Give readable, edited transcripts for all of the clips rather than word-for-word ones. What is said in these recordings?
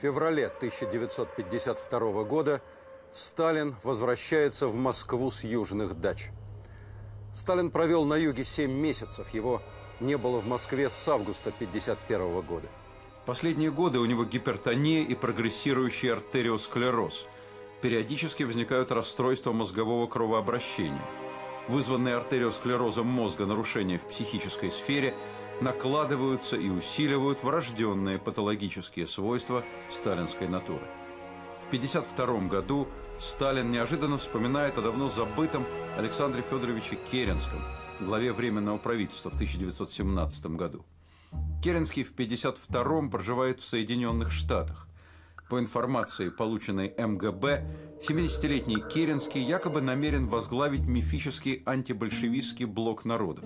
В феврале 1952 года Сталин возвращается в Москву с южных дач. Сталин провел на юге 7 месяцев, его не было в Москве с августа 1951 года. Последние годы у него гипертония и прогрессирующий артериосклероз. Периодически возникают расстройства мозгового кровообращения. Вызванные артериосклерозом мозга нарушения в психической сфере накладываются и усиливают врожденные патологические свойства сталинской натуры. В 1952 году Сталин неожиданно вспоминает о давно забытом Александре Федоровиче Керенском, главе Временного правительства в 1917 году. Керенский в 1952-м проживает в Соединенных Штатах. По информации, полученной МГБ, 70-летний Керенский якобы намерен возглавить мифический антибольшевистский блок народов.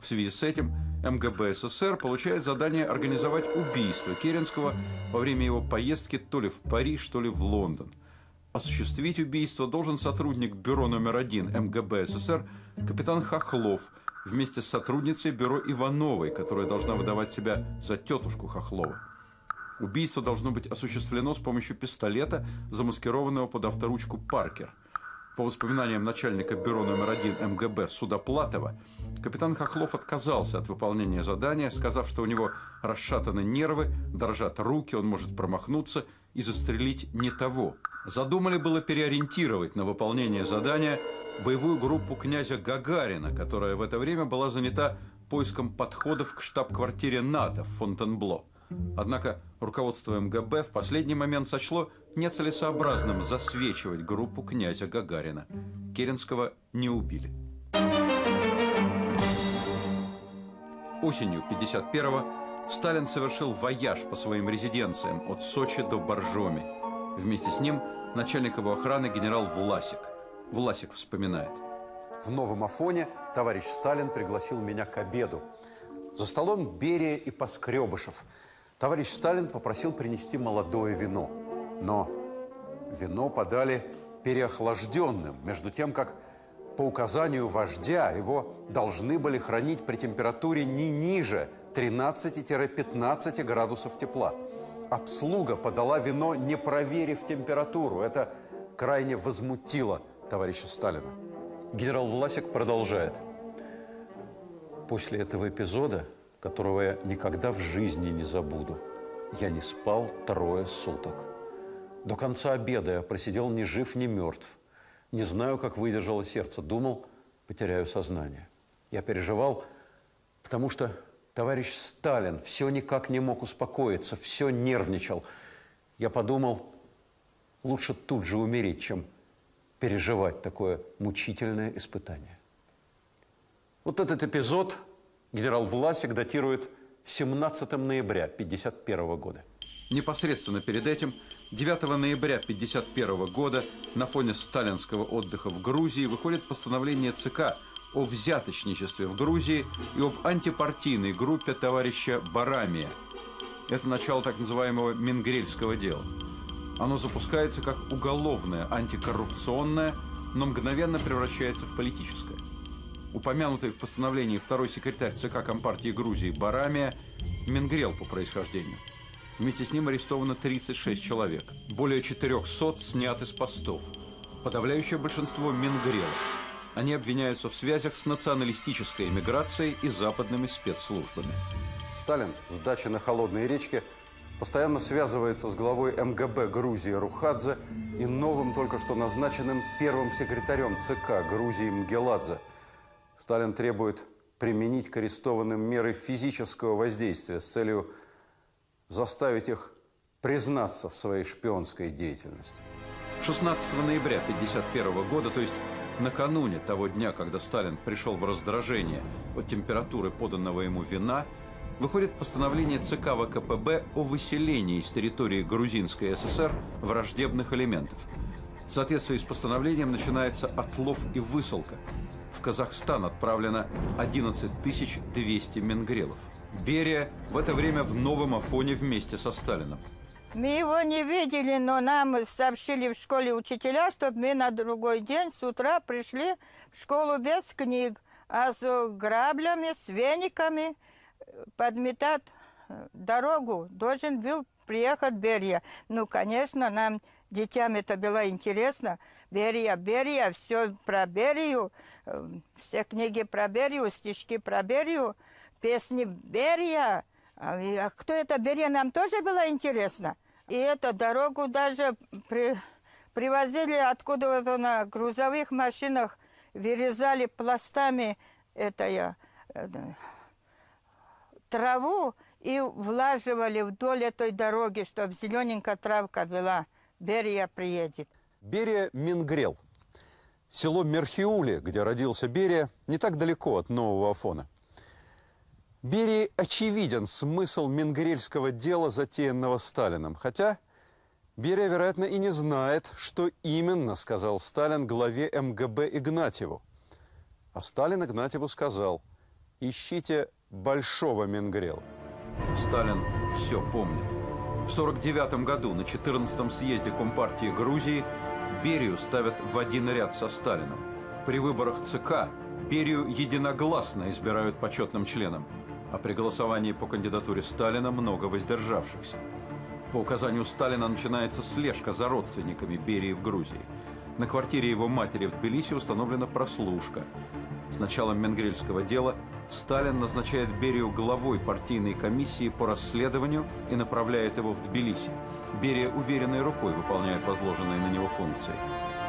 В связи с этим МГБ СССР получает задание организовать убийство Керенского во время его поездки то ли в Париж, то ли в Лондон. Осуществить убийство должен сотрудник бюро номер 1 МГБ СССР капитан Хохлов вместе с сотрудницей бюро Ивановой, которая должна выдавать себя за тетушку Хохлова. Убийство должно быть осуществлено с помощью пистолета, замаскированного под авторучку Паркер. По воспоминаниям начальника бюро номер 1 МГБ Судоплатова, капитан Хохлов отказался от выполнения задания, сказав, что у него расшатаны нервы, дрожат руки, он может промахнуться и застрелить не того. Задумали было переориентировать на выполнение задания боевую группу князя Гагарина, которая в это время была занята поиском подходов к штаб-квартире НАТО в Фонтенбло. Однако руководство МГБ в последний момент сочло нецелесообразным засвечивать группу князя Гагарина. Керенского не убили. Осенью 1951-го Сталин совершил вояж по своим резиденциям от Сочи до Боржоми. Вместе с ним начальник его охраны генерал Власик. Власик вспоминает. В Новом Афоне товарищ Сталин пригласил меня к обеду. За столом Берия и Поскребышев. Товарищ Сталин попросил принести молодое вино, но вино подали переохлажденным, между тем, как по указанию вождя его должны были хранить при температуре не ниже 13-15 градусов тепла. Обслуга подала вино, не проверив температуру. Это крайне возмутило товарища Сталина. Генерал Власик продолжает. После этого эпизода, которого я никогда в жизни не забуду, я не спал 3 суток. До конца обеда я просидел ни жив, ни мертв. Не знаю, как выдержало сердце. Думал, потеряю сознание. Я переживал, потому что товарищ Сталин все никак не мог успокоиться, все нервничал. Я подумал, лучше тут же умереть, чем переживать такое мучительное испытание. Вот этот эпизод генерал Власик датирует 17 ноября 1951 года. Непосредственно перед этим, 9 ноября 1951 года, на фоне сталинского отдыха в Грузии выходит постановление ЦК о взяточничестве в Грузии и об антипартийной группе товарища Барамия. Это начало так называемого Мингрельского дела. Оно запускается как уголовное, антикоррупционное, но мгновенно превращается в политическое. Упомянутый в постановлении второй секретарь ЦК Компартии Грузии Барамия менгрел по происхождению. Вместе с ним арестовано 36 человек. Более 400 сняты с постов. Подавляющее большинство менгрелов. Они обвиняются в связях с националистической эмиграцией и западными спецслужбами. Сталин с дачи на Холодной речке постоянно связывается с главой МГБ Грузии Рухадзе и новым, только что назначенным первым секретарем ЦК Грузии Мгеладзе. Сталин требует применить к арестованным меры физического воздействия с целью заставить их признаться в своей шпионской деятельности. 16 ноября 1951 года, то есть накануне того дня, когда Сталин пришел в раздражение от температуры поданного ему вина, выходит постановление ЦК ВКПБ о выселении с территории Грузинской ССР враждебных элементов. В соответствии с постановлением начинается отлов и высылка. В Казахстан отправлено 11 200 менгрелов. Берия в это время в Новом Афоне вместе со Сталином. Мы его не видели, но нам сообщили в школе учителя, чтобы мы на другой день с утра пришли в школу без книг, а с граблями, с вениками подметать дорогу должен был приехал Берия. Ну, конечно, нам, детям, это было интересно. Берия, все про Берию, все книги про Берию, стишки про Берию, песни Берия. А кто это Берия, нам тоже было интересно. И эту дорогу даже привозили откуда-то на грузовых машинах, вырезали пластами траву и влаживали вдоль этой дороги, чтобы зелененькая травка была. Берия приедет. Берия мингрел. Село Мерхиуле, где родился Берия, не так далеко от Нового Афона. Берии очевиден смысл мингрельского дела, затеянного Сталином. Хотя Берия, вероятно, и не знает, что именно сказал Сталин главе МГБ Игнатьеву. А Сталин Игнатьеву сказал: ищите большого мингрела. Сталин все помнит. В 1949 году на 14-м съезде Компартии Грузии Берию ставят в один ряд со Сталином. При выборах ЦК Берию единогласно избирают почетным членом, а при голосовании по кандидатуре Сталина много воздержавшихся. По указанию Сталина начинается слежка за родственниками Берии в Грузии. На квартире его матери в Тбилиси установлена прослушка. С началом менгрельского дела Сталин назначает Берию главой партийной комиссии по расследованию и направляет его в Тбилиси. Берия уверенной рукой выполняет возложенные на него функции.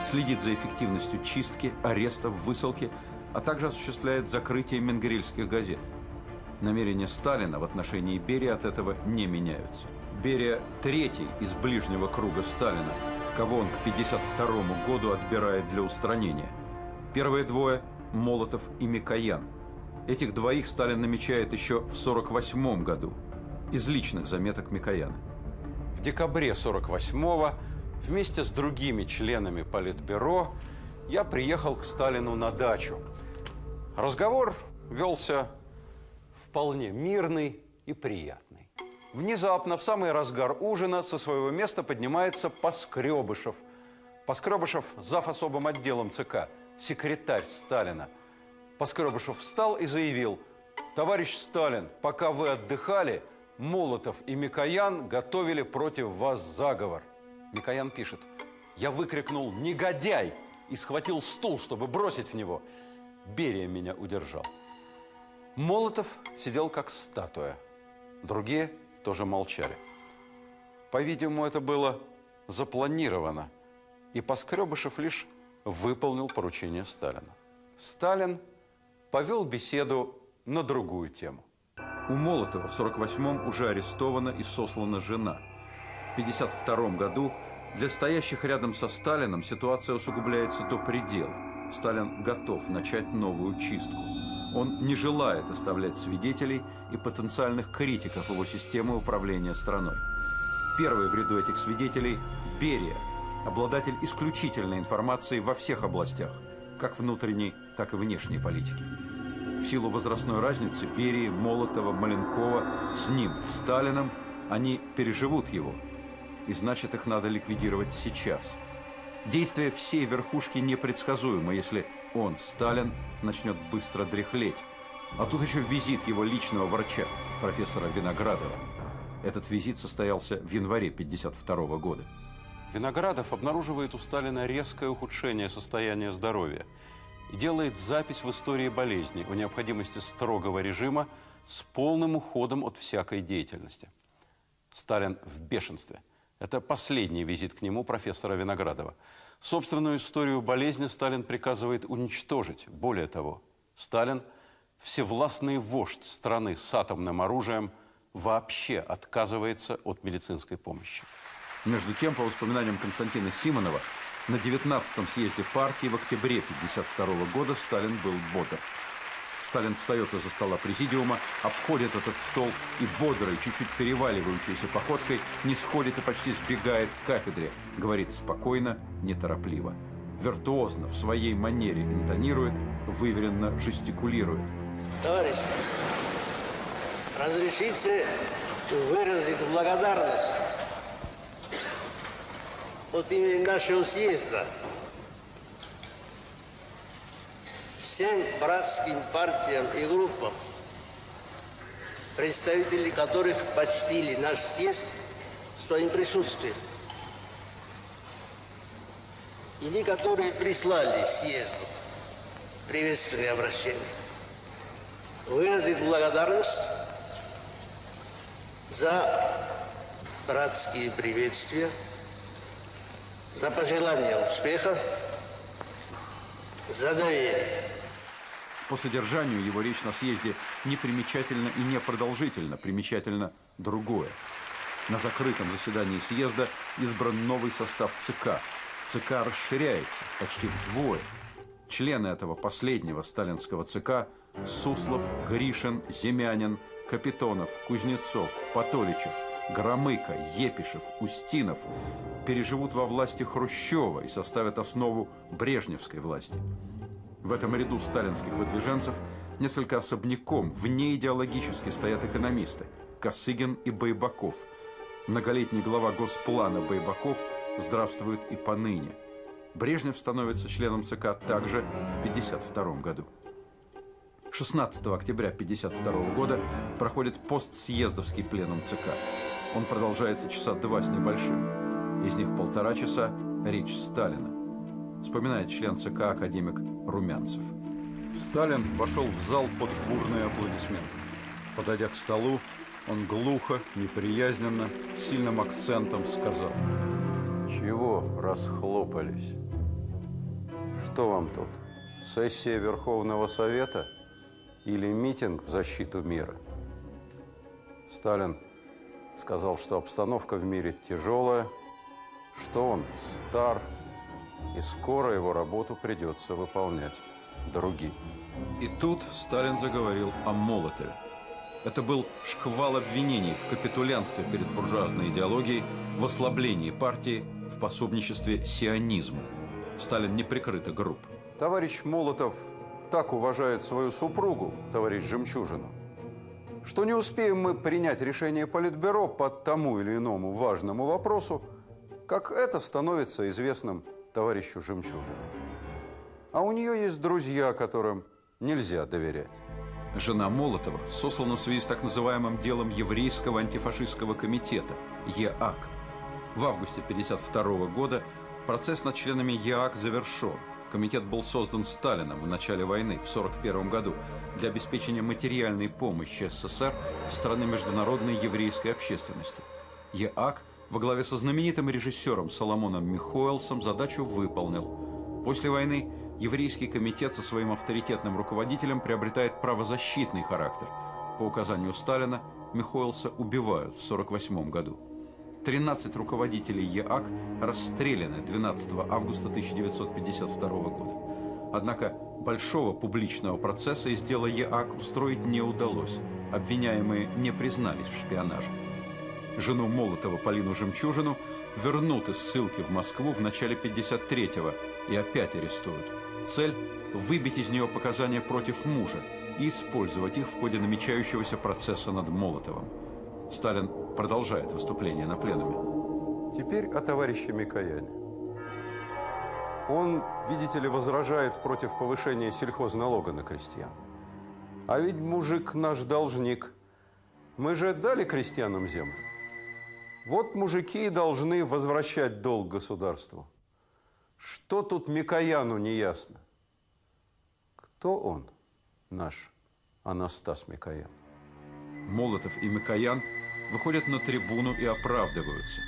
Следит за эффективностью чистки, арестов, высылки, а также осуществляет закрытие менгрельских газет. Намерения Сталина в отношении Берии от этого не меняются. Берия – третий из ближнего круга Сталина, кого он к 1952 году отбирает для устранения. Первые двое – Молотов и Микоян. Этих двоих Сталин намечает еще в 1948 году, из личных заметок Микояна. В декабре 1948-го вместе с другими членами Политбюро я приехал к Сталину на дачу. Разговор велся вполне мирный и приятный. Внезапно, в самый разгар ужина, со своего места поднимается Поскребышев. Поскребышев – зав. Особым отделом ЦК, секретарь Сталина. Поскребышев встал и заявил: товарищ Сталин, пока вы отдыхали, Молотов и Микоян готовили против вас заговор. Микоян пишет: я выкрикнул «негодяй» и схватил стул, чтобы бросить в него. Берия меня удержал. Молотов сидел как статуя. Другие тоже молчали. По-видимому, это было запланировано. И Поскребышев лишь выполнил поручение Сталина. Сталин повел беседу на другую тему. У Молотова в 1948-м уже арестована и сослана жена. В 1952 году для стоящих рядом со Сталином ситуация усугубляется до предела. Сталин готов начать новую чистку. Он не желает оставлять свидетелей и потенциальных критиков его системы управления страной. Первый в ряду этих свидетелей – Берия, обладатель исключительной информации во всех областях, как внутренней, так и внешней политики. В силу возрастной разницы Берии, Молотова, Маленкова, с ним, Сталином, они переживут его, и значит, их надо ликвидировать сейчас. Действия всей верхушки непредсказуемы, если он, Сталин, начнет быстро дряхлеть. А тут еще визит его личного врача, профессора Виноградова. Этот визит состоялся в январе 1952 года. Виноградов обнаруживает у Сталина резкое ухудшение состояния здоровья и делает запись в истории болезни о необходимости строгого режима с полным уходом от всякой деятельности. Сталин в бешенстве. Это последний визит к нему профессора Виноградова. Собственную историю болезни Сталин приказывает уничтожить. Более того, Сталин, всевластный вождь страны с атомным оружием, вообще отказывается от медицинской помощи. Между тем, по воспоминаниям Константина Симонова, на 19-м съезде партии в октябре 1952 года Сталин был бодр. Сталин встает из-за стола президиума, обходит этот стол и бодрой, чуть-чуть переваливающейся походкой не сходит и почти сбегает к кафедре. Говорит спокойно, неторопливо. Виртуозно, в своей манере интонирует, выверенно жестикулирует. Товарищи, разрешите выразить благодарность от имени нашего съезда всем братским партиям и группам, представители которых почтили наш съезд своим присутствием. Или которые прислали съезду приветственные обращения, выразить благодарность за братские приветствия, за пожелание успеха, за доверие. По содержанию его речь на съезде непримечательна и непродолжительна, примечательно другое. На закрытом заседании съезда избран новый состав ЦК. ЦК расширяется почти вдвое. Члены этого последнего сталинского ЦК – Суслов, Гришин, Земянин, Капитонов, Кузнецов, Патоличев, Громыко, Епишев, Устинов – переживут во власти Хрущева и составят основу брежневской власти. В этом ряду сталинских выдвиженцев несколько особняком, внеидеологически стоят экономисты – Косыгин и Байбаков. Многолетний глава Госплана Байбаков здравствует и поныне. Брежнев становится членом ЦК также в 1952 году. 16 октября 1952 года проходит постсъездовский пленум ЦК. Он продолжается часа два с небольшим. Из них полтора часа – речь Сталина. Вспоминает член ЦК академик Румянцев. Сталин вошел в зал под бурные аплодисменты. Подойдя к столу, он глухо, неприязненно, сильным акцентом сказал: «Чего расхлопались? Что вам тут? Сессия Верховного Совета или митинг в защиту мира?» Сталин сказал, что обстановка в мире тяжелая, что он стар, и скоро его работу придется выполнять другие. И тут Сталин заговорил о Молотове. Это был шквал обвинений в капитулянстве перед буржуазной идеологией, в ослаблении партии, в пособничестве сионизму. Сталин неприкрыто груб. Товарищ Молотов так уважает свою супругу, товарищ Жемчужину, что не успеем мы принять решение Политбюро по тому или иному важному вопросу, как это становится известным товарищу Жемчужину. А у нее есть друзья, которым нельзя доверять. Жена Молотова сослана в связи с так называемым делом Еврейского антифашистского комитета, ЕАК. В августе 1952 года процесс над членами ЕАК завершен. Комитет был создан Сталином в начале войны, в 1941 году, для обеспечения материальной помощи СССР со стороны международной еврейской общественности. ЕАК во главе со знаменитым режиссером Соломоном Михоэлсом задачу выполнил. После войны Еврейский комитет со своим авторитетным руководителем приобретает правозащитный характер. По указанию Сталина Михоэлса убивают в 1948 году. 13 руководителей ЕАК расстреляны 12 августа 1952 года. Однако большого публичного процесса из дела ЕАК устроить не удалось. Обвиняемые не признались в шпионаже. Жену Молотова Полину Жемчужину вернут из ссылки в Москву в начале 1953-го и опять арестуют. Цель – выбить из нее показания против мужа и использовать их в ходе намечающегося процесса над Молотовым. Сталин продолжает выступление на пленуме. Теперь о товарище Микояне. Он, видите ли, возражает против повышения сельхозналога на крестьян. А ведь мужик наш должник. Мы же отдали крестьянам землю. Вот мужики и должны возвращать долг государству. Что тут Микояну не ясно? Кто он, наш Анастас Микоян? Молотов и Микоян выходят на трибуну и оправдываются.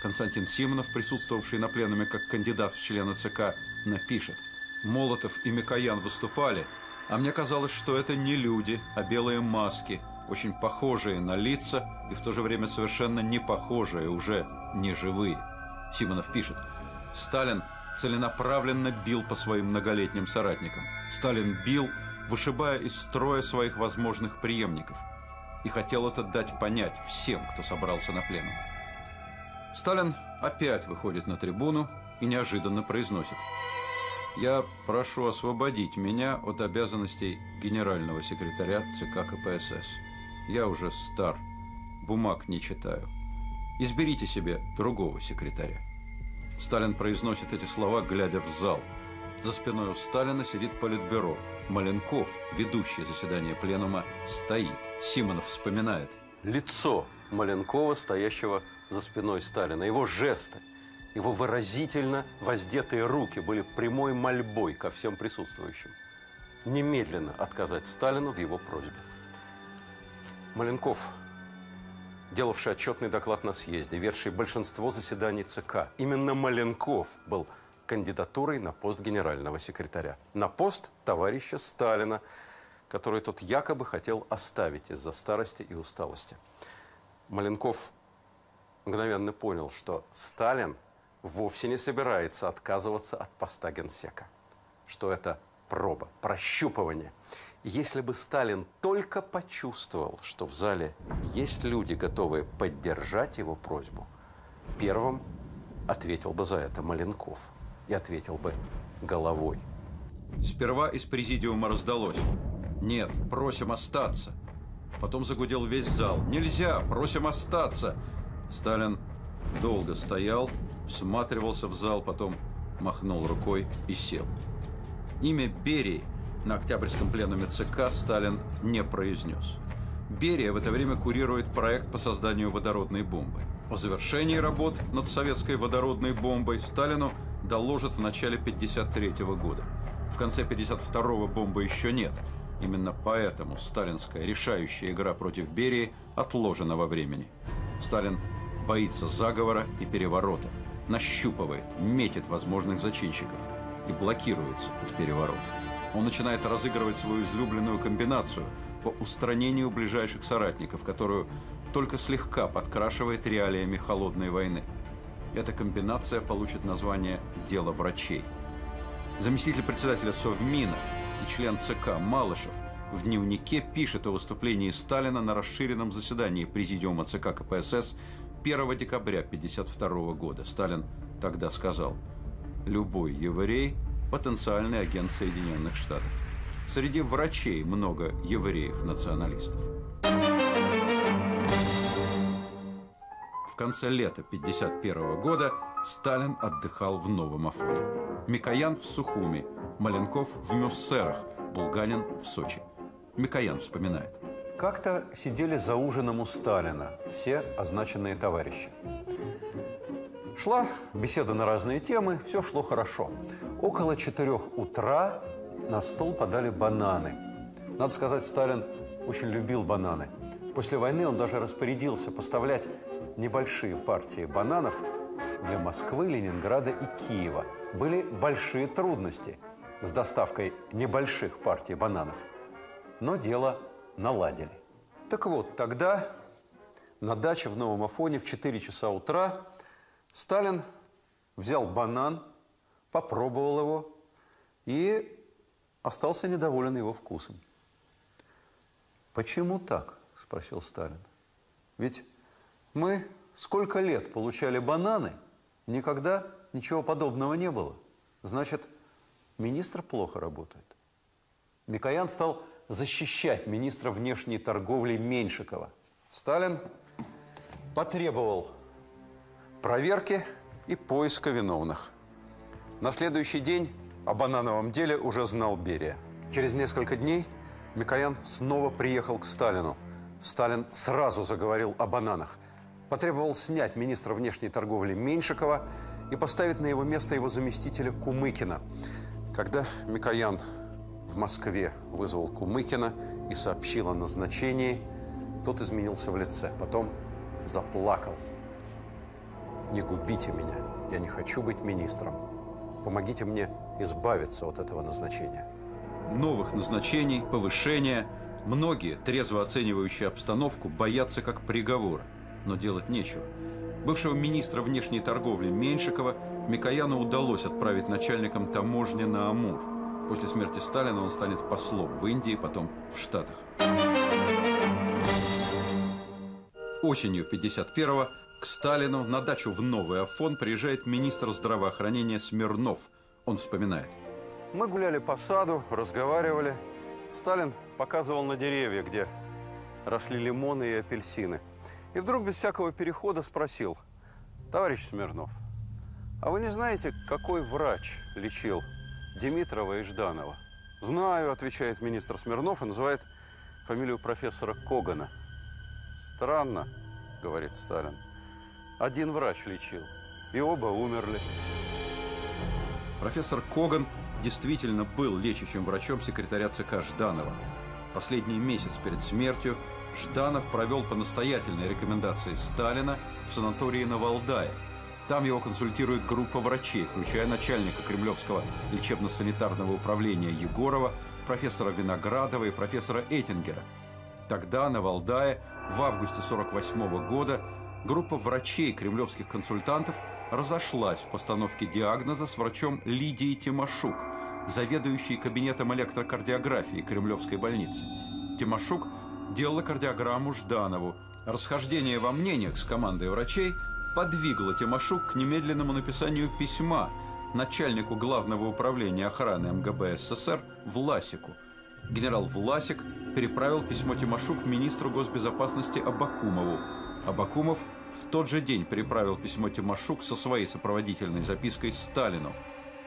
Константин Симонов, присутствовавший на пленуме как кандидат в члены ЦК, напишет: «Молотов и Микоян выступали, а мне казалось, что это не люди, а белые маски, очень похожие на лица и в то же время совершенно не похожие, уже не живые». Симонов пишет: «Сталин целенаправленно бил по своим многолетним соратникам. Сталин бил, вышибая из строя своих возможных преемников. И хотел это дать понять всем, кто собрался на пленум». Сталин опять выходит на трибуну и неожиданно произносит: «Я прошу освободить меня от обязанностей генерального секретаря ЦК КПСС. Я уже стар, бумаг не читаю. Изберите себе другого секретаря». Сталин произносит эти слова, глядя в зал. За спиной у Сталина сидит Политбюро. Маленков, ведущий заседание пленума, стоит. Симонов вспоминает: «Лицо Маленкова, стоящего за спиной Сталина, его жесты, его выразительно воздетые руки были прямой мольбой ко всем присутствующим немедленно отказать Сталину в его просьбе. Маленков, делавший отчетный доклад на съезде, ведший большинство заседаний ЦК, именно Маленков был кандидатурой на пост генерального секретаря, на пост товарища Сталина, который тот якобы хотел оставить из-за старости и усталости. Маленков мгновенно понял, что Сталин вовсе не собирается отказываться от поста генсека, что это проба, прощупывание. Если бы Сталин только почувствовал, что в зале есть люди, готовые поддержать его просьбу, первым ответил бы за это Маленков и ответил бы головой. Сперва из президиума раздалось: «Нет, просим остаться». Потом загудел весь зал: «Нельзя, просим остаться». Сталин долго стоял, всматривался в зал, потом махнул рукой и сел. Имя Берии на Октябрьском пленуме ЦК Сталин не произнес. Берия в это время курирует проект по созданию водородной бомбы. О завершении работ над советской водородной бомбой Сталину доложат в начале 1953 года. В конце 1952 бомбы еще нет. Именно поэтому сталинская решающая игра против Берии отложена во времени. Сталин боится заговора и переворота, нащупывает, метит возможных зачинщиков и блокируется от переворота. Он начинает разыгрывать свою излюбленную комбинацию по устранению ближайших соратников, которую только слегка подкрашивает реалиями холодной войны. Эта комбинация получит название «Дело врачей». Заместитель председателя Совмина и член ЦК Малышев в дневнике пишет о выступлении Сталина на расширенном заседании Президиума ЦК КПСС 1 декабря 1952 года. Сталин тогда сказал: «Любой еврей – потенциальный агент Соединенных Штатов. Среди врачей много евреев-националистов». В конце лета 1951 года Сталин отдыхал в Новом Афоне. Микоян в Сухуми, Маленков в Мюссерах, Булганин в Сочи. Микоян вспоминает. Как-то сидели за ужином у Сталина все означенные товарищи. Шла беседа на разные темы, все шло хорошо. Около 4 утра на стол подали бананы. Надо сказать, Сталин очень любил бананы. После войны он даже распорядился поставлять небольшие партии бананов для Москвы, Ленинграда и Киева. Были большие трудности с доставкой небольших партий бананов, но дело наладили. Так вот, тогда на даче в Новом Афоне в 4 часа утра Сталин взял банан, попробовал его и остался недоволен его вкусом. «Почему так?» – спросил Сталин. «Ведь мы сколько лет получали бананы, никогда ничего подобного не было. Значит, министр плохо работает». Микоян стал защищать министра внешней торговли Меньшикова. Сталин потребовал проверки и поиска виновных. На следующий день о банановом деле уже знал Берия. Через несколько дней Микоян снова приехал к Сталину. Сталин сразу заговорил о бананах. Потребовал снять министра внешней торговли Меньшикова и поставить на его место его заместителя Кумыкина. Когда Микоян в Москве вызвал Кумыкина и сообщил о назначении, тот изменился в лице, потом заплакал. «Не губите меня, я не хочу быть министром. Помогите мне избавиться от этого назначения». Новых назначений, повышения. Многие, трезво оценивающие обстановку, боятся как приговора, но делать нечего. Бывшего министра внешней торговли Меньшикова Микояну удалось отправить начальником таможни на Амур. После смерти Сталина он станет послом в Индии, потом в Штатах. Осенью 1951-го к Сталину на дачу в Новый Афон приезжает министр здравоохранения Смирнов. Он вспоминает. «Мы гуляли по саду, разговаривали. Сталин показывал на деревья, где росли лимоны и апельсины. И вдруг без всякого перехода спросил: товарищ Смирнов, а вы не знаете, какой врач лечил Димитрова и Жданова? Знаю, отвечает министр Смирнов и называет фамилию профессора Когана. Странно, говорит Сталин, Один врач лечил, и оба умерли. Профессор Коган действительно был лечащим врачом секретаря ЦК Жданова. Последний месяц перед смертью Жданов провел по настоятельной рекомендации Сталина в санатории на Валдае. Там его консультирует группа врачей, включая начальника Кремлевского лечебно-санитарного управления Егорова, профессора Виноградова и профессора Этингера. Тогда на Валдае в августе 1948 года группа врачей кремлевских консультантов разошлась в постановке диагноза с врачом Лидией Тимашук, заведующей кабинетом электрокардиографии Кремлевской больницы. Тимашук делала кардиограмму Жданову. Расхождение во мнениях с командой врачей подвигло Тимашук к немедленному написанию письма начальнику Главного управления охраны МГБ СССР Власику. Генерал Власик переправил письмо Тимашук министру госбезопасности Абакумову. Абакумов в тот же день переправил письмо Тимашук со своей сопроводительной запиской Сталину.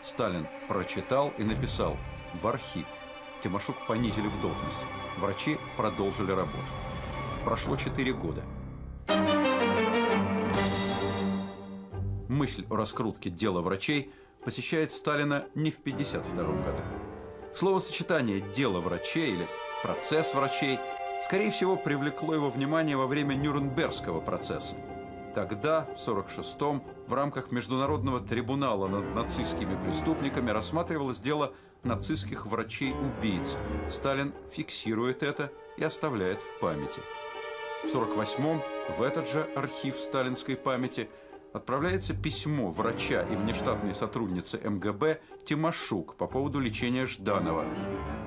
Сталин прочитал и написал «в архив». Тимашук понизили в должность. Врачи продолжили работу. Прошло 4 года. Мысль о раскрутке дела врачей посещает Сталина не в 1952 году. Словосочетание «дело врачей» или «процесс врачей» скорее всего привлекло его внимание во время Нюрнбергского процесса. Тогда, в 1946-м, в рамках Международного трибунала над нацистскими преступниками рассматривалось дело нацистских врачей-убийц. Сталин фиксирует это и оставляет в памяти. В 1948-м в этот же архив сталинской памяти отправляется письмо врача и внештатной сотрудницы МГБ Тимашук по поводу лечения Жданова.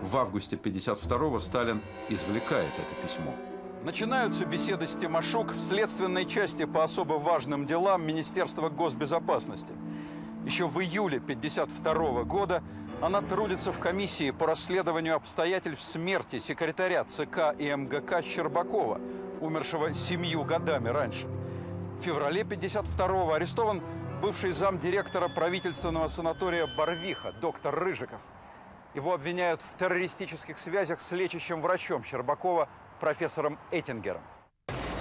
В августе 1952-го Сталин извлекает это письмо. Начинаются беседы с Тимашук в следственной части по особо важным делам Министерства госбезопасности. Еще в июле 1952-го года она трудится в комиссии по расследованию обстоятельств смерти секретаря ЦК и МГК Щербакова, умершего 7 годами раньше. В феврале 1952-го арестован бывший замдиректора правительственного санатория Барвиха, доктор Рыжиков. Его обвиняют в террористических связях с лечащим врачом Щербакова, профессором Этингером.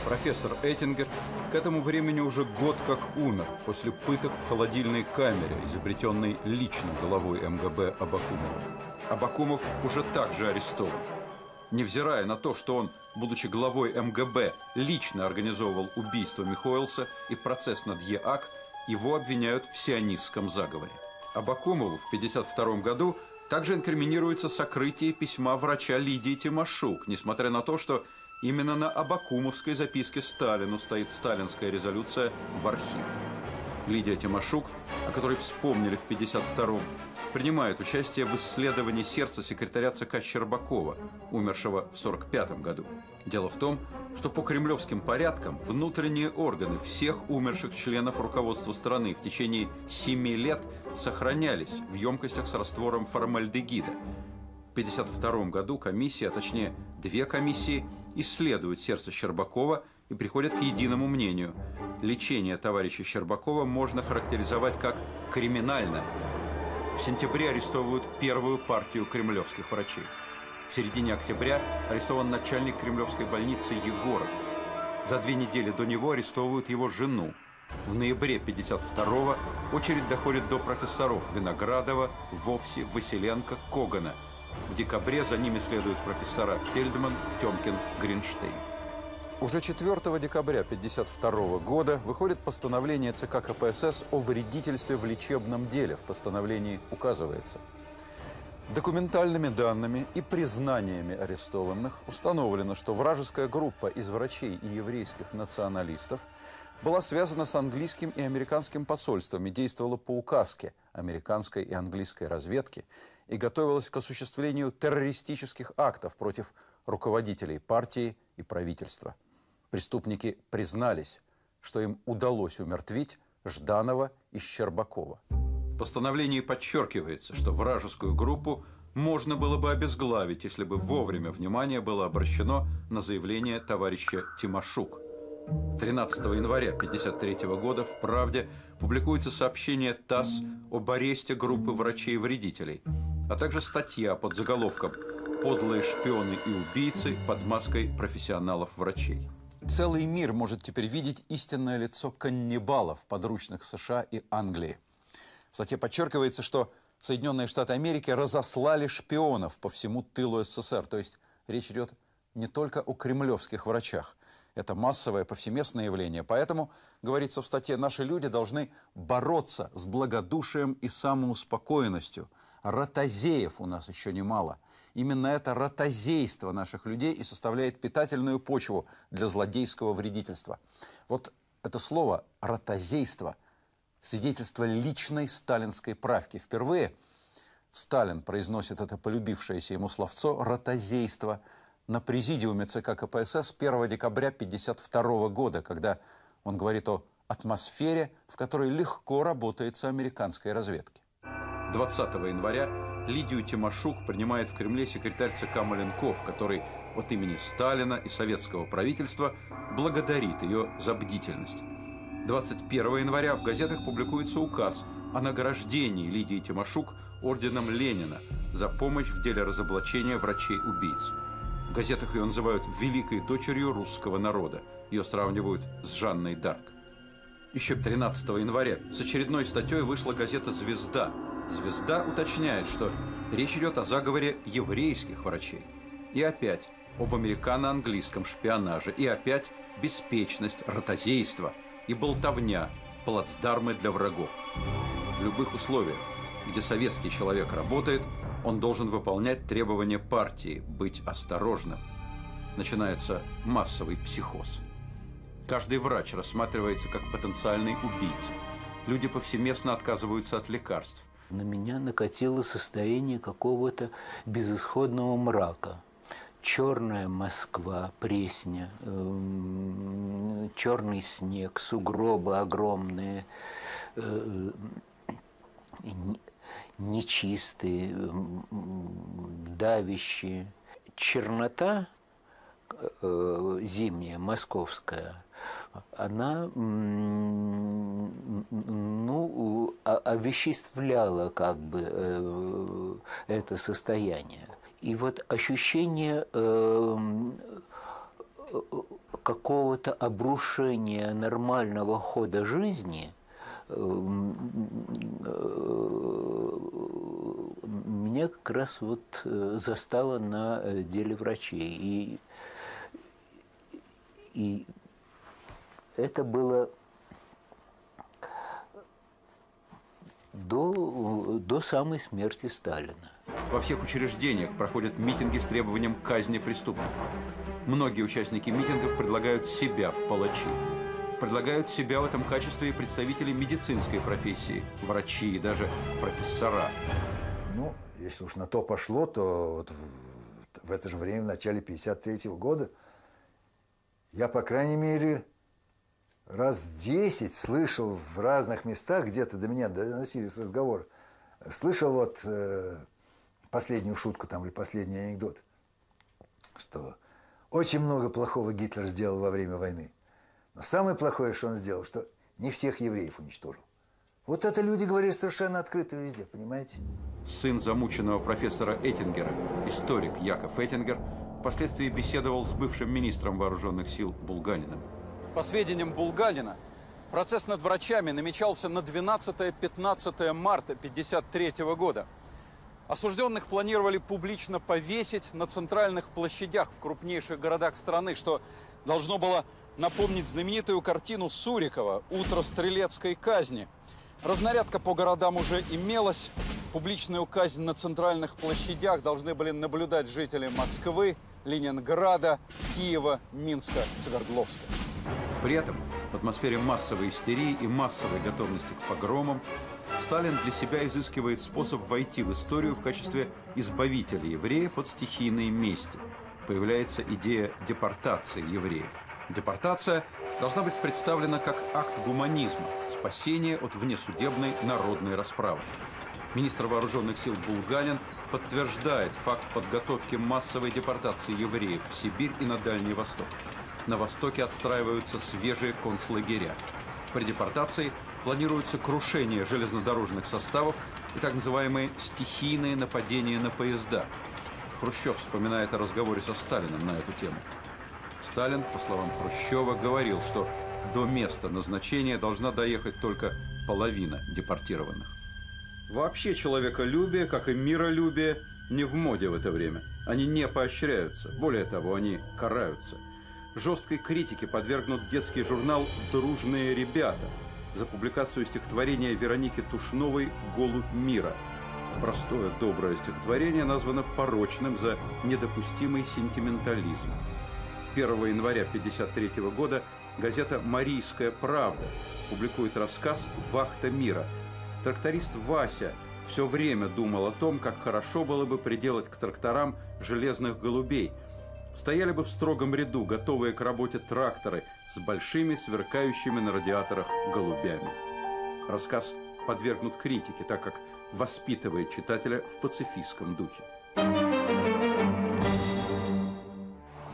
Профессор Этингер к этому времени уже год как умер после пыток в холодильной камере, изобретенной лично главой МГБ Абакумова. Абакумов уже также арестован. Невзирая на то, что он, будучи главой МГБ, лично организовывал убийство Михоэлса и процесс над ЕАК, его обвиняют в сионистском заговоре. Абакумову в 1952 году также инкриминируется сокрытие письма врача Лидии Тимашук, несмотря на то, что именно на абакумовской записке Сталину стоит сталинская резолюция «в архив». Лидия Тимашук, о которой вспомнили в 1952-м, принимает участие в исследовании сердца секретаря ЦК Щербакова, умершего в 1945 году. Дело в том, что по кремлевским порядкам внутренние органы всех умерших членов руководства страны в течение 7 лет сохранялись в емкостях с раствором формальдегида. В 1952 году комиссия, а точнее две комиссии, исследуют сердце Щербакова и приходят к единому мнению. Лечение товарища Щербакова можно характеризовать как криминальное. В сентябре арестовывают первую партию кремлевских врачей. В середине октября арестован начальник кремлевской больницы Егоров. За 2 недели до него арестовывают его жену. В ноябре 1952-го очередь доходит до профессоров Виноградова, Вовси, Василенко, Когана. В декабре за ними следуют профессора Фельдман, Тёмкин, Гринштейн. Уже 4 декабря 1952 года выходит постановление ЦК КПСС о вредительстве в лечебном деле. В постановлении указывается: документальными данными и признаниями арестованных установлено, что вражеская группа из врачей и еврейских националистов была связана с английским и американским посольствами, действовала по указке американской и английской разведки и готовилась к осуществлению террористических актов против руководителей партии и правительства. Преступники признались, что им удалось умертвить Жданова и Щербакова. В постановлении подчеркивается, что вражескую группу можно было бы обезглавить, если бы вовремя внимание было обращено на заявление товарища Тимашук. 13 января 1953 года в «Правде» публикуется сообщение ТАСС об аресте группы врачей-вредителей, а также статья под заголовком «Подлые шпионы и убийцы под маской профессионалов-врачей». Целый мир может теперь видеть истинное лицо каннибалов, подручных США и Англии. В статье подчеркивается, что Соединенные Штаты Америки разослали шпионов по всему тылу СССР. То есть речь идет не только о кремлевских врачах. Это массовое, повсеместное явление. Поэтому, говорится в статье, наши люди должны бороться с благодушием и самоуспокоенностью. Ротозеев у нас еще немало. Именно это ротозейство наших людей и составляет питательную почву для злодейского вредительства. Вот это слово «ротозейство» – свидетельство личной сталинской правки. Впервые Сталин произносит это полюбившееся ему словцо «ротозейство» на президиуме ЦК КПСС 1 декабря 1952 года, когда он говорит о атмосфере, в которой легко работается американской разведке. 20 января Лидию Тимашук принимает в Кремле секретарь ЦК Маленков, который от имени Сталина и советского правительства благодарит ее за бдительность. 21 января в газетах публикуется указ о награждении Лидии Тимашук орденом Ленина за помощь в деле разоблачения врачей-убийц. В газетах ее называют «великой дочерью русского народа». Ее сравнивают с Жанной Дарк. Еще 13 января с очередной статьей вышла газета «Звезда». «Звезда» уточняет, что речь идет о заговоре еврейских врачей. И опять об американо-английском шпионаже. И опять беспечность, ротозейство и болтовня, плацдармы для врагов. В любых условиях, где советский человек работает, он должен выполнять требования партии, быть осторожным. Начинается массовый психоз. Каждый врач рассматривается как потенциальный убийца. Люди повсеместно отказываются от лекарств. На меня накатило состояние какого-то безысходного мрака. Черная Москва, Пресня, черный снег, сугробы огромные, нечистые, давящие. Чернота зимняя, московская, она ну, овеществляла как бы это состояние. И вот ощущение какого-то обрушения нормального хода жизни меня как раз вот застало на деле врачей. И это было до самой смерти Сталина. Во всех учреждениях проходят митинги с требованием казни преступников. Многие участники митингов предлагают себя в палачи. Предлагают себя в этом качестве и представители медицинской профессии, врачи и даже профессора. Ну, если уж на то пошло, то вот в это же время, в начале 1953 года, я, по крайней мере, раз 10 слышал в разных местах, где-то до меня доносились разговоры, слышал вот последнюю шутку там или последний анекдот, что очень много плохого Гитлер сделал во время войны. Но самое плохое, что он сделал, что не всех евреев уничтожил. Вот это люди говорили совершенно открыто везде, понимаете? Сын замученного профессора Этингера, историк Яков Этингер, впоследствии беседовал с бывшим министром вооруженных сил Булганиным. По сведениям Булганина, процесс над врачами намечался на 12-15 марта 1953 года. Осужденных планировали публично повесить на центральных площадях в крупнейших городах страны, что должно было напомнить знаменитую картину Сурикова «Утро стрелецкой казни». Разнарядка по городам уже имелась. Публичную казнь на центральных площадях должны были наблюдать жители Москвы, Ленинграда, Киева, Минска, Свердловска. При этом в атмосфере массовой истерии и массовой готовности к погромам Сталин для себя изыскивает способ войти в историю в качестве избавителя евреев от стихийной мести. Появляется идея депортации евреев. Депортация должна быть представлена как акт гуманизма, спасение от внесудебной народной расправы. Министр вооруженных сил Булганин подтверждает факт подготовки массовой депортации евреев в Сибирь и на Дальний Восток. На Востоке отстраиваются свежие концлагеря. При депортации планируется крушение железнодорожных составов и так называемые стихийные нападения на поезда. Хрущев вспоминает о разговоре со Сталином на эту тему. Сталин, по словам Хрущева, говорил, что до места назначения должна доехать только половина депортированных. Вообще человеколюбие, как и миролюбие, не в моде в это время. Они не поощряются. Более того, они караются. Жесткой критике подвергнут детский журнал «Дружные ребята» за публикацию стихотворения Вероники Тушновой «Голубь мира». Простое доброе стихотворение названо порочным за недопустимый сентиментализм. 1 января 1953 года газета «Марийская правда» публикует рассказ «Вахта мира». Тракторист Вася все время думал о том, как хорошо было бы приделать к тракторам железных голубей. Стояли бы в строгом ряду, готовые к работе тракторы с большими, сверкающими на радиаторах голубями. Рассказ подвергнут критике, так как воспитывает читателя в пацифистском духе.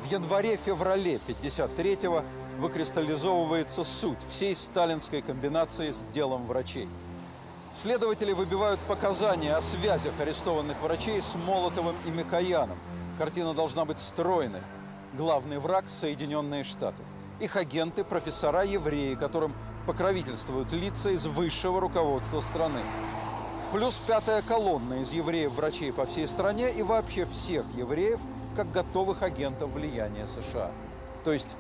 В январе-феврале 1953-го выкристаллизовывается суть всей сталинской комбинации с делом врачей. Следователи выбивают показания о связях арестованных врачей с Молотовым и Микояном. Картина должна быть стройной. Главный враг – Соединенные Штаты. Их агенты – профессора-евреи, которым покровительствуют лица из высшего руководства страны. Плюс пятая колонна из евреев-врачей по всей стране и вообще всех евреев, как готовых агентов влияния США. То есть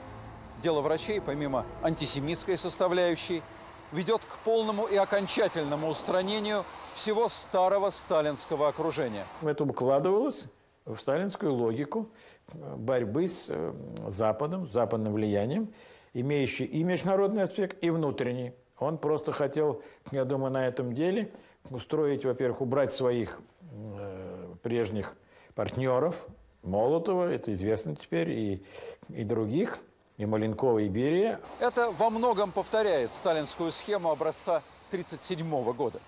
дело врачей, помимо антисемитской составляющей, ведет к полному и окончательному устранению всего старого сталинского окружения. Это укладывалось в сталинскую логику борьбы с Западом, западным влиянием, имеющий и международный аспект, и внутренний. Он просто хотел, я думаю, на этом деле устроить, во-первых, убрать своих прежних партнеров, Молотова, это известно теперь, и других, и Маленкова, и Берия. Это во многом повторяет сталинскую схему образца 1937 года.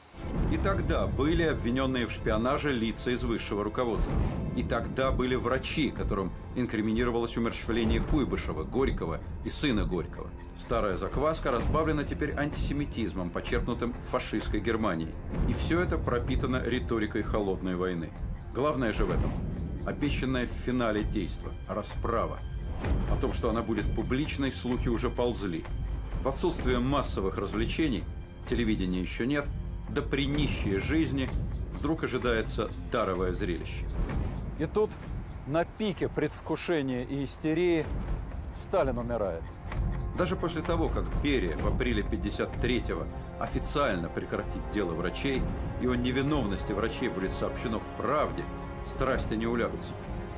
И тогда были обвиненные в шпионаже лица из высшего руководства. И тогда были врачи, которым инкриминировалось умерщвление Куйбышева, Горького и сына Горького. Старая закваска разбавлена теперь антисемитизмом, почерпнутым в фашистской Германии. И все это пропитано риторикой холодной войны. Главное же в этом – обещанное в финале действо – расправа. О том, что она будет публичной, слухи уже ползли. В отсутствие массовых развлечений, телевидения еще нет, да при нищей жизни вдруг ожидается даровое зрелище. И тут, на пике предвкушения и истерии, Сталин умирает. Даже после того, как Берия в апреле 1953-го официально прекратит дело врачей, и о невиновности врачей будет сообщено в «Правде», страсти не улягутся.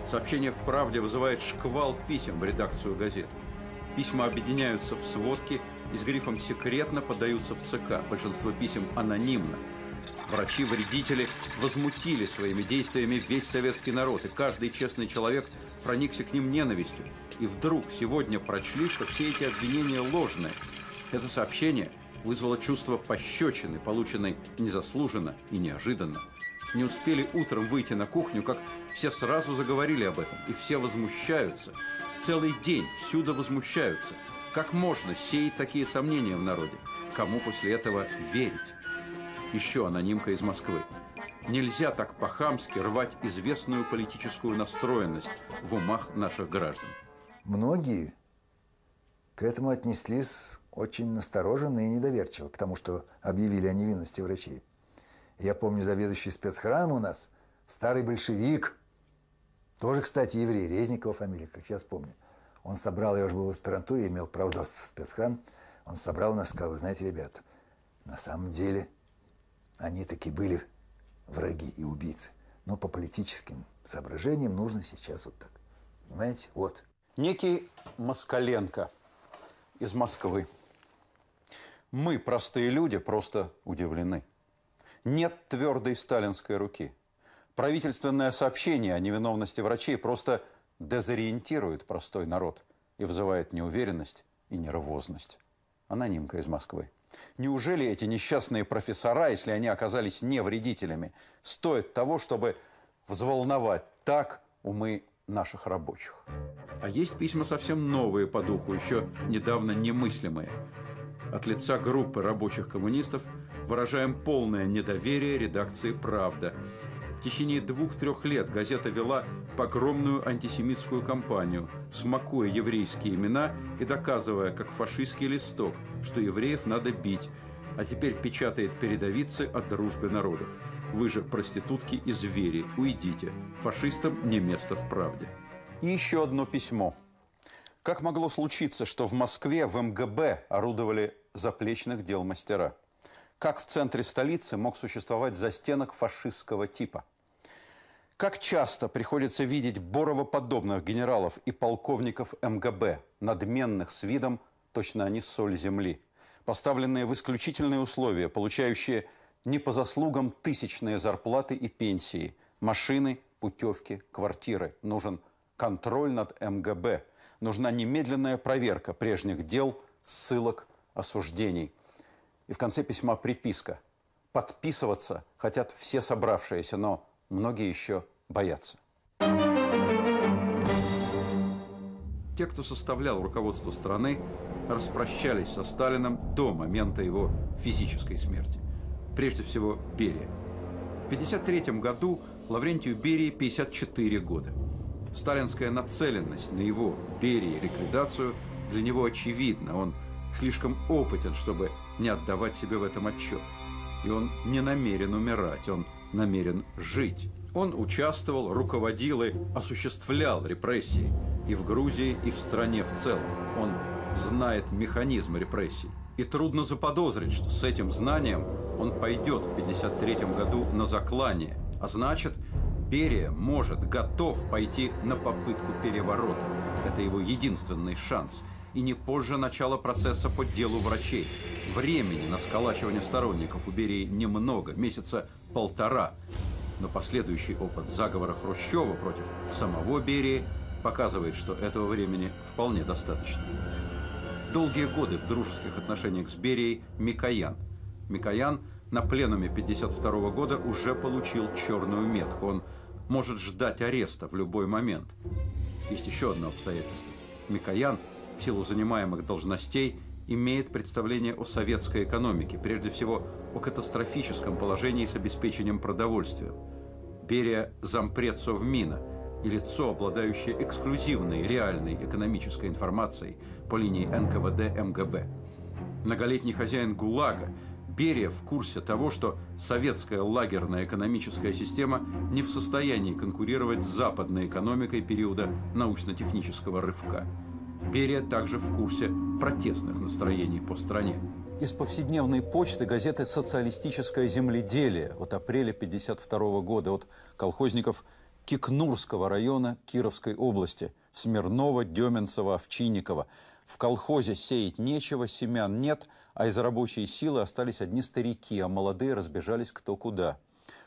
Сообщение в «Правде» вызывает шквал писем в редакцию газеты. Письма объединяются в сводки и с грифом «Секретно» подаются в ЦК. Большинство писем анонимно. Врачи-вредители возмутили своими действиями весь советский народ, и каждый честный человек проникся к ним ненавистью. И вдруг сегодня прочли, что все эти обвинения ложные. Это сообщение вызвало чувство пощечины, полученной незаслуженно и неожиданно. Не успели утром выйти на кухню, как все сразу заговорили об этом, и все возмущаются. Целый день всюду возмущаются. Как можно сеять такие сомнения в народе? Кому после этого верить? Еще анонимка из Москвы. Нельзя так по-хамски рвать известную политическую настроенность в умах наших граждан. Многие к этому отнеслись очень настороженно и недоверчиво, к тому, что объявили о невинности врачей. Я помню, заведующий спецхрам у нас, старый большевик, тоже, кстати, еврей, Резникова фамилия, как сейчас помню. Он собрал, я уже был в аспирантуре, имел правдовство в спецхрам, он собрал нас, сказал: вы знаете, ребята, на самом деле они таки были враги и убийцы, но по политическим соображениям нужно сейчас вот так, понимаете, вот. Некий Москаленко из Москвы. Мы, простые люди, просто удивлены. Нет твердой сталинской руки. Правительственное сообщение о невиновности врачей просто дезориентирует простой народ и вызывает неуверенность и нервозность. Анонимка из Москвы. Неужели эти несчастные профессора, если они оказались не вредителями, стоят того, чтобы взволновать так умы наших рабочих? А есть письма совсем новые по духу, еще недавно немыслимые. От лица группы рабочих коммунистов выражаем полное недоверие редакции «Правда». В течение 2-3 лет газета вела погромную антисемитскую кампанию, смакуя еврейские имена и доказывая, как фашистский листок, что евреев надо бить, а теперь печатает передовицы о дружбе народов. Вы же проститутки и звери, уйдите. Фашистам не место в правде. И еще одно письмо. Как могло случиться, что в Москве в МГБ орудовали заплечных дел мастера? Как в центре столицы мог существовать застенок фашистского типа? Как часто приходится видеть боровоподобных генералов и полковников МГБ, надменных с видом, точно они соль земли, поставленные в исключительные условия, получающие не по заслугам тысячные зарплаты и пенсии, машины, путевки, квартиры. Нужен контроль над МГБ, нужна немедленная проверка прежних дел, ссылок, осуждений. И в конце письма приписка. Подписываться хотят все собравшиеся, но многие еще боятся. Те, кто составлял руководство страны, распрощались со Сталином до момента его физической смерти. Прежде всего, Берия. В 1953 году Лаврентию Берии 54 года. Сталинская нацеленность на его, Берии, ликвидацию для него очевидна. Он слишком опытен, чтобы не отдавать себе в этом отчет. И он не намерен умирать, он намерен жить. Он участвовал, руководил и осуществлял репрессии и в Грузии, и в стране в целом. Он знает механизм репрессий. И трудно заподозрить, что с этим знанием он пойдет в 1953 году на заклание. А значит, Берия может, готов пойти на попытку переворота. Это его единственный шанс. И не позже начала процесса по делу врачей. Времени на сколачивание сторонников у Берии немного, месяца 1,5. Но последующий опыт заговора Хрущева против самого Берии показывает, что этого времени вполне достаточно. Долгие годы в дружеских отношениях с Берией Микоян. Микоян на пленуме 1952 года уже получил черную метку. Он может ждать ареста в любой момент. Есть еще одно обстоятельство. Микоян, в силу занимаемых должностей, имеет представление о советской экономике, прежде всего о катастрофическом положении с обеспечением продовольствия. Берия – зампред Совмина и лицо, обладающее эксклюзивной реальной экономической информацией по линии НКВД МГБ. Многолетний хозяин ГУЛАГа, Берия в курсе того, что советская лагерная экономическая система не в состоянии конкурировать с западной экономикой периода научно-технического рывка. Берия также в курсе протестных настроений по стране. Из повседневной почты газеты «Социалистическое земледелие» от апреля 1952 года от колхозников Кикнурского района Кировской области, Смирнова, Деминцева, Овчинникова. В колхозе сеять нечего, семян нет, а из рабочей силы остались одни старики, а молодые разбежались кто куда.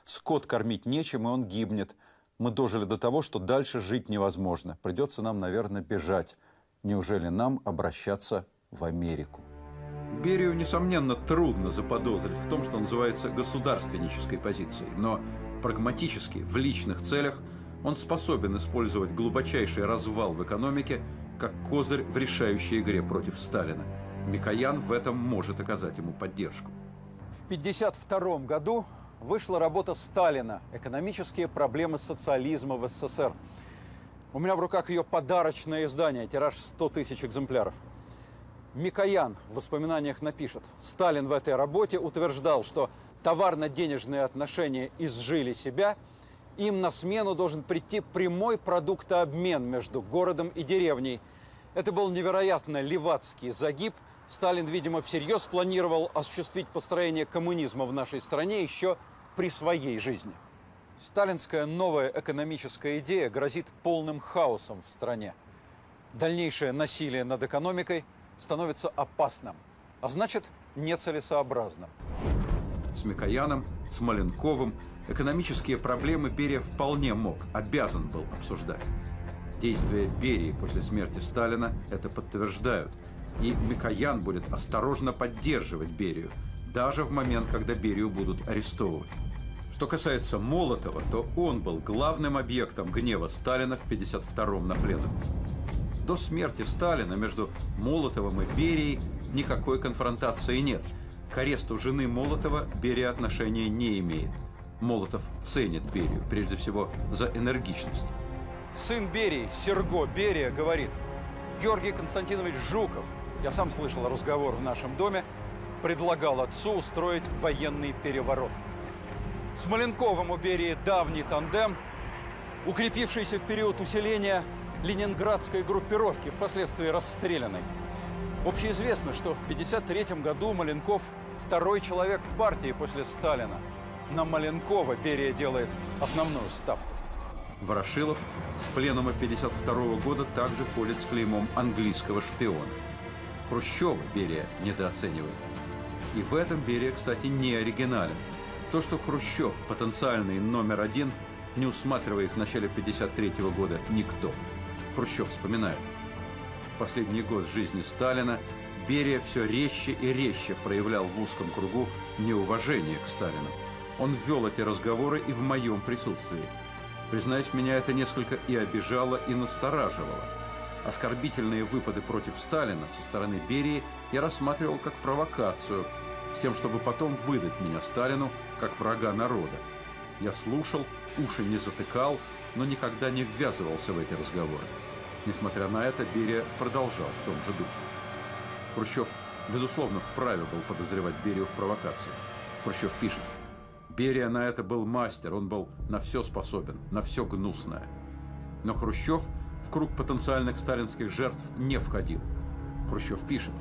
Скот кормить нечем, и он гибнет. Мы дожили до того, что дальше жить невозможно. Придется нам, наверное, бежать. Неужели нам обращаться в Америку? Берию, несомненно, трудно заподозрить в том, что называется государственнической позицией. Но прагматически, в личных целях, он способен использовать глубочайший развал в экономике как козырь в решающей игре против Сталина. Микоян в этом может оказать ему поддержку. В 1952 году вышла работа Сталина «Экономические проблемы социализма в СССР». У меня в руках ее подарочное издание, тираж 100 тысяч экземпляров. Микоян в воспоминаниях напишет: «Сталин в этой работе утверждал, что товарно-денежные отношения изжили себя, им на смену должен прийти прямой продуктообмен между городом и деревней. Это был невероятно левацкий загиб. Сталин, видимо, всерьез планировал осуществить построение коммунизма в нашей стране еще при своей жизни». Сталинская новая экономическая идея грозит полным хаосом в стране. Дальнейшее насилие над экономикой становится опасным, а значит, нецелесообразным. С Микояном, с Маленковым экономические проблемы Берия вполне мог, обязан был обсуждать. Действия Берии после смерти Сталина это подтверждают. И Микоян будет осторожно поддерживать Берию, даже в момент, когда Берию будут арестовывать. Что касается Молотова, то он был главным объектом гнева Сталина в 1952-м на пленуме. До смерти Сталина между Молотовым и Берией никакой конфронтации нет. К аресту жены Молотова Берия отношения не имеет. Молотов ценит Берию, прежде всего, за энергичность. Сын Берии, Серго Берия, говорит: Георгий Константинович Жуков, я сам слышал разговор в нашем доме, предлагал отцу устроить военный переворот. С Маленковым у Берии давний тандем, укрепившийся в период усиления ленинградской группировки, впоследствии расстрелянной. Общеизвестно, что в 1953 году Маленков второй человек в партии после Сталина. На Маленкова Берия делает основную ставку. Ворошилов с пленума 1952 года также ходит с клеймом английского шпиона. Хрущева Берия недооценивает. И в этом Берия, кстати, не оригинален. То, что Хрущев, потенциальный номер один, не усматривает в начале 1953 года никто. Хрущев вспоминает: в последний год жизни Сталина Берия все резче и резче проявлял в узком кругу неуважение к Сталину. Он ввел эти разговоры и в моем присутствии. Признаюсь, меня это несколько и обижало, и настораживало. Оскорбительные выпады против Сталина со стороны Берии я рассматривал как провокацию, с тем, чтобы потом выдать меня Сталину как врага народа. Я слушал, уши не затыкал, но никогда не ввязывался в эти разговоры. Несмотря на это, Берия продолжал в том же духе. Хрущев, безусловно, вправе был подозревать Берию в провокации. Хрущев пишет: Берия на это был мастер, он был на все способен, на все гнусное. Но Хрущев в круг потенциальных сталинских жертв не входил. Хрущев пишет: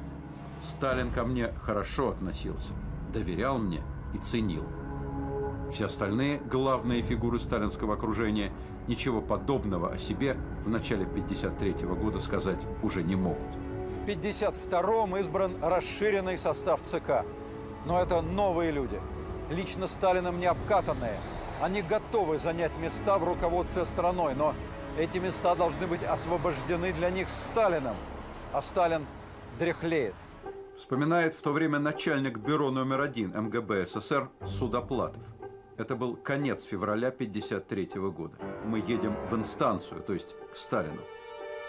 Сталин ко мне хорошо относился, доверял мне и ценил. Все остальные главные фигуры сталинского окружения ничего подобного о себе в начале 1953 года сказать уже не могут. В 1952-м избран расширенный состав ЦК. Но это новые люди, лично Сталином не обкатанные. Они готовы занять места в руководстве страной, но эти места должны быть освобождены для них Сталином, а Сталин дряхлеет. Вспоминает в то время начальник бюро номер 1 МГБ СССР Судоплатов. Это был конец февраля 1953 года. Мы едем в инстанцию, то есть к Сталину.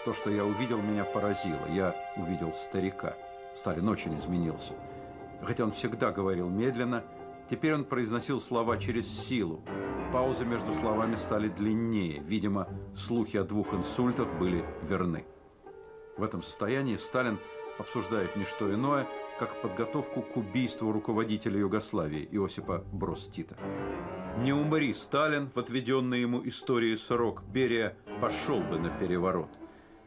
То, что я увидел, меня поразило. Я увидел старика. Сталин очень изменился. Хотя он всегда говорил медленно, теперь он произносил слова через силу. Паузы между словами стали длиннее. Видимо, слухи о 2 инсультах были верны. В этом состоянии Сталин обсуждает не что иное, как подготовку к убийству руководителя Югославии Иосипа Броз Тита. Не умри, Сталин, в отведенный ему истории срок, Берия пошел бы на переворот.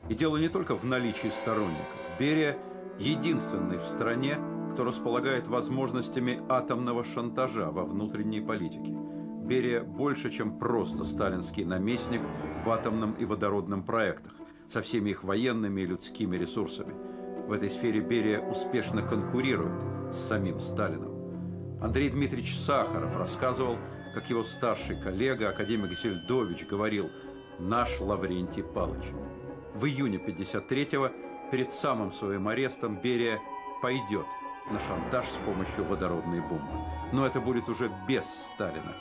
И дело не только в наличии сторонников. Берия единственный в стране, кто располагает возможностями атомного шантажа во внутренней политике. Берия больше, чем просто сталинский наместник в атомном и водородном проектах, со всеми их военными и людскими ресурсами. В этой сфере Берия успешно конкурирует с самим Сталином. Андрей Дмитриевич Сахаров рассказывал, как его старший коллега, академик Зельдович, говорил: «Наш Лаврентий Палыч». В июне 1953-го, перед самым своим арестом, Берия пойдет на шантаж с помощью водородной бомбы. Но это будет уже без Сталина.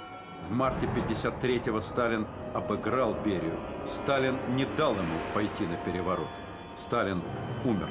В марте 1953-го Сталин обыграл Берию. Сталин не дал ему пойти на переворот. Сталин умер.